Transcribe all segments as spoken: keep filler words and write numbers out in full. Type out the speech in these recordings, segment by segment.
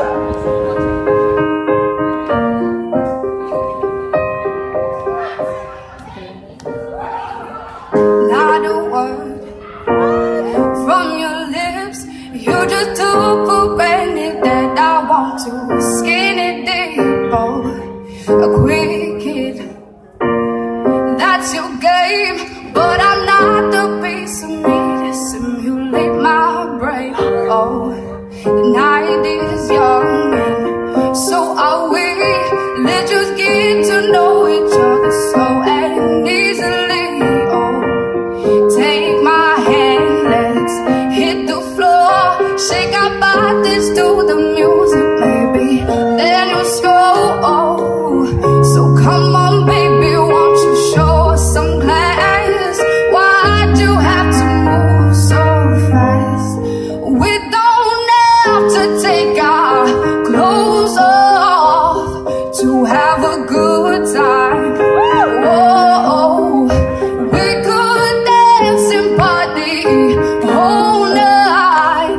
Not a word from your lips. You just took for granted that I want to skin it deep, oh, a quick hit. That's your game, but I'm not the piece of me to simulate my brain. Oh, the night is young, and so are we. Let's just get to know each other slow and easily. Take my hand, let's hit the floor. Shake our bodies to the music, baby. Then you'll score. So come on, baby, won't you show us some class? Why'd you have to move so fast? We don't have to take our clothes off to have a good time. Whoa, we could whole night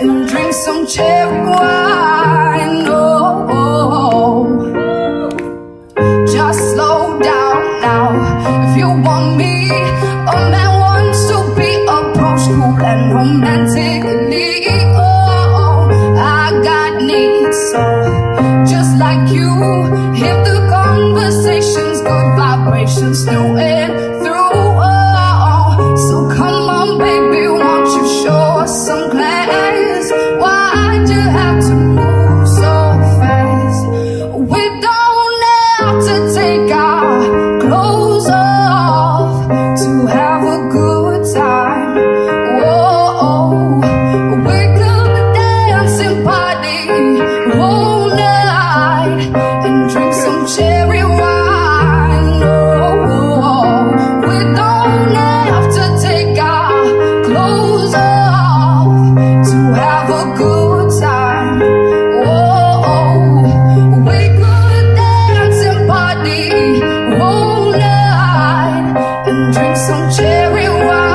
and drink some cherry wine. Oh, oh, oh, just slow down now if you want me. A man wants to be approached cool and romantically. Oh, oh, I got needs, so just like you, if the conversation's good vibrations through and through. Drink some cherry wine.